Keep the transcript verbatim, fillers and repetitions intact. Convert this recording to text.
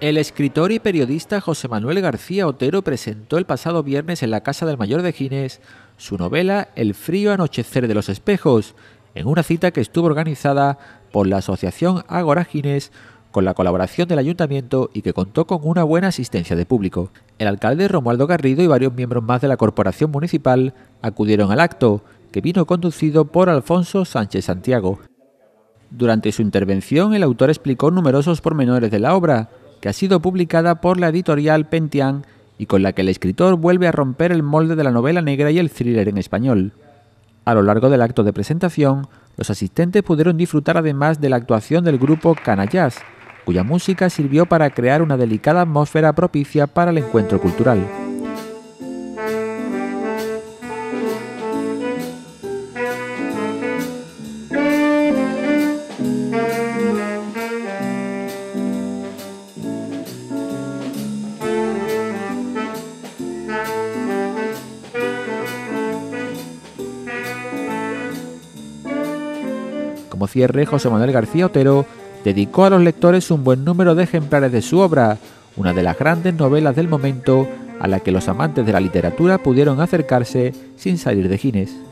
El escritor y periodista José Manuel García Otero presentó el pasado viernes en la Casa del Mayor de Gines su novela El frío anochecer de los espejos, en una cita que estuvo organizada por la asociación Ágora Gines con la colaboración del ayuntamiento y que contó con una buena asistencia de público. El alcalde Romualdo Garrido y varios miembros más de la corporación municipal acudieron al acto, que vino conducido por Alfonso Sánchez Santiago. Durante su intervención, el autor explicó numerosos pormenores de la obra, que ha sido publicada por la editorial Pentián y con la que el escritor vuelve a romper el molde de la novela negra y el thriller en español. A lo largo del acto de presentación, los asistentes pudieron disfrutar además de la actuación del grupo Cana, cuya música sirvió para crear una delicada atmósfera propicia para el encuentro cultural. Como cierre, José Manuel García Otero dedicó a los lectores un buen número de ejemplares de su obra, una de las grandes novelas del momento a la que los amantes de la literatura pudieron acercarse sin salir de Gines.